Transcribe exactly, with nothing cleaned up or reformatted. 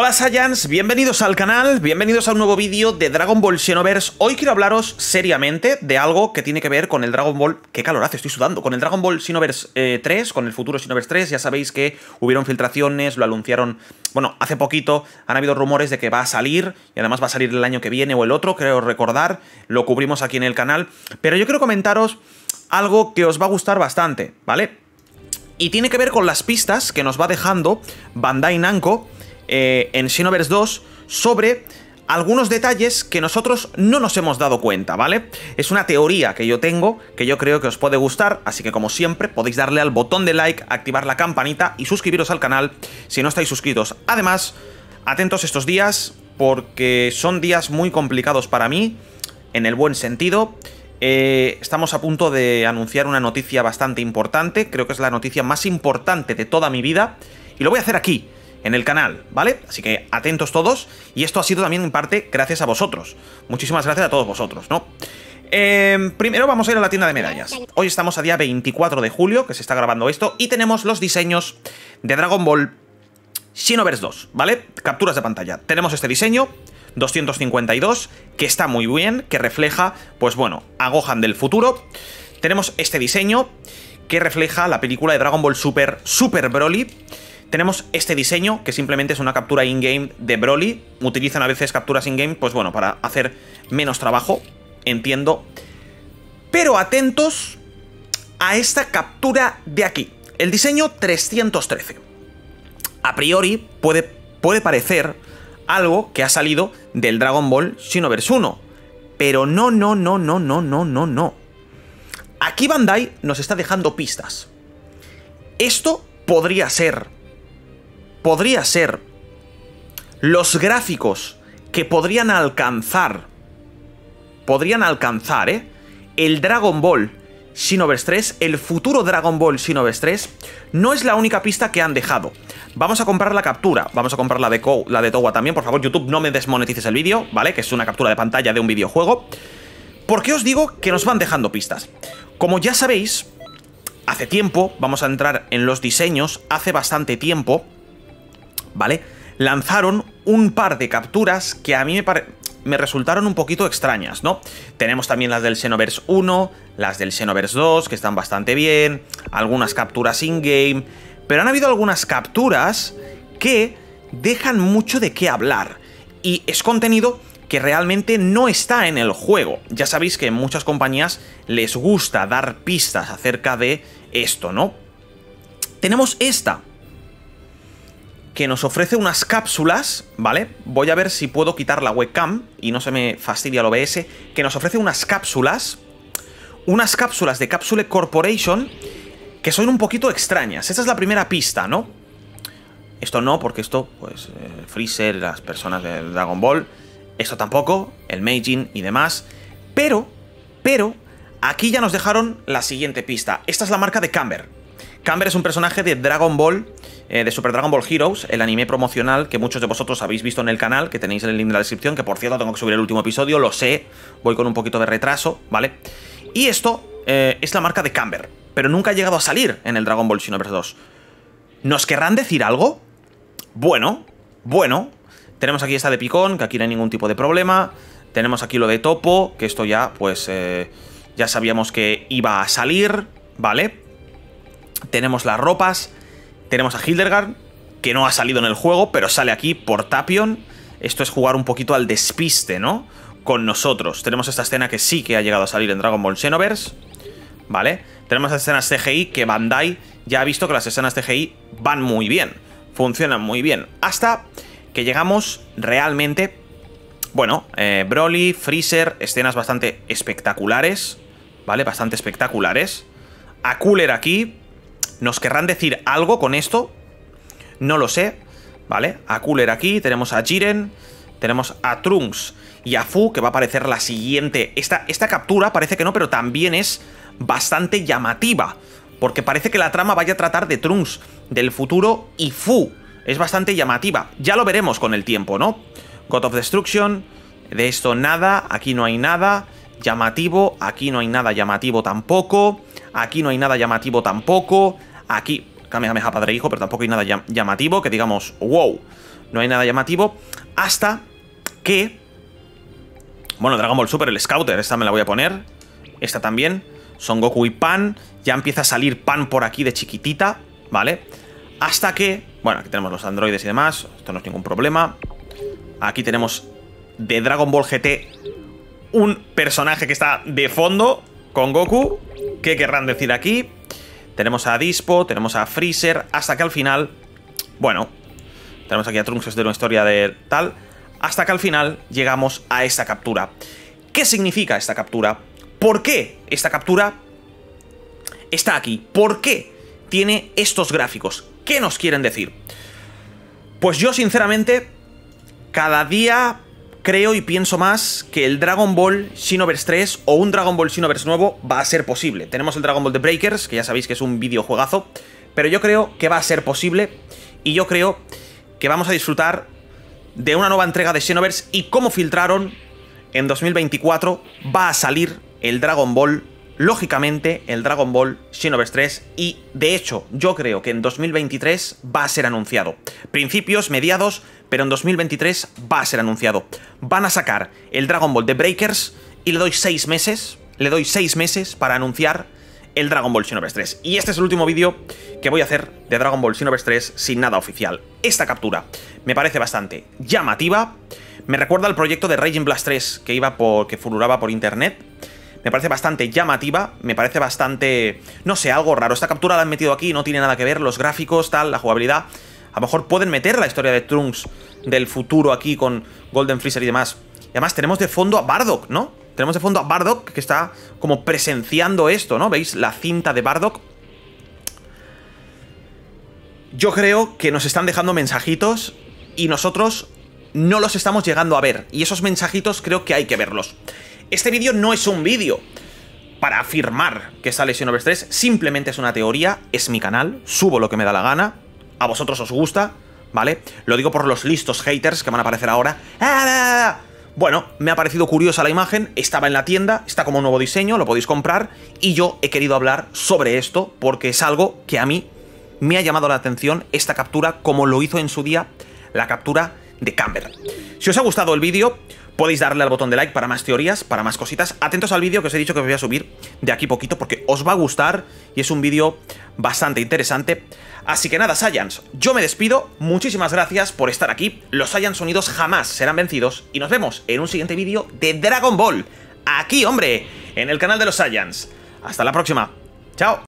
Hola Saiyans, bienvenidos al canal, bienvenidos a un nuevo vídeo de Dragon Ball Xenoverse. Hoy quiero hablaros seriamente de algo que tiene que ver con el Dragon Ball... ¡Qué calor hace! Estoy sudando. Con el Dragon Ball Xenoverse eh, tres, con el futuro Xenoverse tres. Ya sabéis que hubieron filtraciones, lo anunciaron... Bueno, hace poquito han habido rumores de que va a salir, y además va a salir el año que viene o el otro, creo recordar. Lo cubrimos aquí en el canal. Pero yo quiero comentaros algo que os va a gustar bastante, ¿vale? Y tiene que ver con las pistas que nos va dejando Bandai Namco... Eh, en Xenoverse dos sobre algunos detalles que nosotros no nos hemos dado cuenta, ¿vale? Es una teoría que yo tengo, que yo creo que os puede gustar, así que como siempre podéis darle al botón de like, activar la campanita y suscribiros al canal si no estáis suscritos. Además, atentos estos días porque son días muy complicados para mí, en el buen sentido. Eh, estamos a punto de anunciar una noticia bastante importante, creo que es la noticia más importante de toda mi vida y lo voy a hacer aquí, en el canal, ¿vale? Así que atentos todos, y esto ha sido también en parte gracias a vosotros. Muchísimas gracias a todos vosotros, ¿no? Eh, primero vamos a ir a la tienda de medallas. Hoy estamos a día veinticuatro de julio, que se está grabando esto, y tenemos los diseños de Dragon Ball Xenoverse dos, ¿vale? Capturas de pantalla. Tenemos este diseño, doscientos cincuenta y dos, que está muy bien, que refleja, pues bueno, a Gohan del futuro. Tenemos este diseño, que refleja la película de Dragon Ball Super, Super Broly. Tenemos este diseño, que simplemente es una captura in-game de Broly. Utilizan a veces capturas in-game, pues bueno, para hacer menos trabajo, entiendo. Pero atentos a esta captura de aquí. El diseño trescientos trece. A priori puede, puede parecer algo que ha salido del Dragon Ball Xenoverse uno. Pero no, no, no, no, no, no, no, no. Aquí Bandai nos está dejando pistas. Esto podría ser... Podría ser los gráficos que podrían alcanzar, podrían alcanzar, ¿eh? El Dragon Ball Xenoverse tres, el futuro Dragon Ball Xenoverse tres, no es la única pista que han dejado. Vamos a comprar la captura, vamos a comprar la de, Co la de Towa también, por favor, YouTube, no me desmonetices el vídeo, ¿vale? Que es una captura de pantalla de un videojuego. ¿Por qué os digo que nos van dejando pistas? Como ya sabéis, hace tiempo, vamos a entrar en los diseños, hace bastante tiempo... ¿Vale? Lanzaron un par de capturas que a mí me, pare... me resultaron un poquito extrañas, ¿no? Tenemos también las del Xenoverse uno, las del Xenoverse dos, que están bastante bien, algunas capturas in-game, pero han habido algunas capturas que dejan mucho de qué hablar, y es contenido que realmente no está en el juego. Ya sabéis que en muchas compañías les gusta dar pistas acerca de esto, ¿no? Tenemos esta... que nos ofrece unas cápsulas, ¿vale? Voy a ver si puedo quitar la webcam y no se me fastidia el O B S. Que nos ofrece unas cápsulas, unas cápsulas de Capsule Corporation que son un poquito extrañas. Esta es la primera pista, ¿no? Esto no, porque esto, pues, el Freezer, las personas del Dragon Ball, esto tampoco, el Meijin y demás. Pero, pero, aquí ya nos dejaron la siguiente pista. Esta es la marca de Cumber. Cumber es un personaje de Dragon Ball... de Super Dragon Ball Heroes, el anime promocional que muchos de vosotros habéis visto en el canal, que tenéis en el link de la descripción, que por cierto tengo que subir el último episodio, lo sé, voy con un poquito de retraso, ¿vale? Y esto eh, es la marca de Cumber, pero nunca ha llegado a salir en el Dragon Ball Xenoverse dos. ¿Nos querrán decir algo? Bueno, bueno, tenemos aquí esta de Picón, que aquí no hay ningún tipo de problema, tenemos aquí lo de Topo, que esto ya, pues, eh, ya sabíamos que iba a salir, ¿vale? Tenemos las ropas... Tenemos a Hildegard, que no ha salido en el juego, pero sale aquí por Tapion. Esto es jugar un poquito al despiste, ¿no? Con nosotros. Tenemos esta escena que sí que ha llegado a salir en Dragon Ball Xenoverse, ¿vale? Tenemos las escenas C G I, que Bandai ya ha visto que las escenas C G I van muy bien. Funcionan muy bien. Hasta que llegamos realmente... Bueno, eh, Broly, Freezer, escenas bastante espectaculares, ¿vale? Bastante espectaculares. A Cooler aquí... ¿Nos querrán decir algo con esto? No lo sé, ¿vale? A Cooler aquí, tenemos a Jiren, tenemos a Trunks y a Fu, que va a aparecer la siguiente. Esta, esta captura parece que no, pero también es bastante llamativa, porque parece que la trama vaya a tratar de Trunks, del futuro, y Fu. Es bastante llamativa. Ya lo veremos con el tiempo, ¿no? God of Destruction, de esto nada, aquí no hay nada llamativo, aquí no hay nada llamativo tampoco, aquí no hay nada llamativo tampoco... Aquí, Kamehameha padre hijo, pero tampoco hay nada llam llamativo, que digamos, wow. no hay nada llamativo. Hasta que... Bueno, Dragon Ball Super, el Scouter, esta me la voy a poner. Esta también. Son Goku y Pan. Ya empieza a salir Pan por aquí de chiquitita, ¿vale? Hasta que... Bueno, aquí tenemos los androides y demás. Esto no es ningún problema. Aquí tenemos de Dragon Ball G T un personaje que está de fondo con Goku. ¿Qué querrán decir aquí? Tenemos a Dispo, tenemos a Freezer, hasta que al final... Bueno, tenemos aquí a Trunks de una historia de tal... Hasta que al final llegamos a esta captura. ¿Qué significa esta captura? ¿Por qué esta captura está aquí? ¿Por qué tiene estos gráficos? ¿Qué nos quieren decir? Pues yo, sinceramente, cada día creo y pienso más que el Dragon Ball Xenoverse tres o un Dragon Ball Xenoverse nuevo va a ser posible. Tenemos el Dragon Ball The Breakers, que ya sabéis que es un videojuegazo, pero yo creo que va a ser posible y yo creo que vamos a disfrutar de una nueva entrega de Xenoverse. Y como filtraron, en dos mil veinticuatro va a salir el Dragon Ball, lógicamente, el Dragon Ball Xenoverse tres. Y, de hecho, yo creo que en dos mil veintitrés va a ser anunciado. Principios, mediados, pero en dos mil veintitrés va a ser anunciado. Van a sacar el Dragon Ball The Breakers y le doy seis meses, le doy seis meses para anunciar el Dragon Ball Xenoverse tres. Y este es el último vídeo que voy a hacer de Dragon Ball Xenoverse tres sin nada oficial. Esta captura me parece bastante llamativa. Me recuerda al proyecto de Raging Blast tres que iba por, que furulaba por internet. Me parece bastante llamativa, me parece bastante... No sé, algo raro. Esta captura la han metido aquí, no tiene nada que ver. Los gráficos, tal, la jugabilidad... A lo mejor pueden meter la historia de Trunks del futuro aquí con Golden Freezer y demás. Y además tenemos de fondo a Bardock, ¿no? Tenemos de fondo a Bardock, que está como presenciando esto, ¿no? ¿Veis la cinta de Bardock? Yo creo que nos están dejando mensajitos y nosotros no los estamos llegando a ver. Y esos mensajitos creo que hay que verlos. Este vídeo no es un vídeo para afirmar que sale Xenoverse tres. Simplemente es una teoría, es mi canal, subo lo que me da la gana. A vosotros os gusta, ¿vale? Lo digo por los listos haters que van a aparecer ahora. ¡Ah! Bueno, me ha parecido curiosa la imagen, estaba en la tienda, está como un nuevo diseño, lo podéis comprar, y yo he querido hablar sobre esto porque es algo que a mí me ha llamado la atención, esta captura, como lo hizo en su día la captura de Cumber. Si os ha gustado el vídeo, podéis darle al botón de like para más teorías, para más cositas. Atentos al vídeo que os he dicho que os voy a subir de aquí poquito porque os va a gustar y es un vídeo bastante interesante. Así que nada, Saiyans, yo me despido, muchísimas gracias por estar aquí, los Saiyans unidos jamás serán vencidos y nos vemos en un siguiente vídeo de Dragon Ball, aquí, hombre, en el canal de los Saiyans. Hasta la próxima, chao.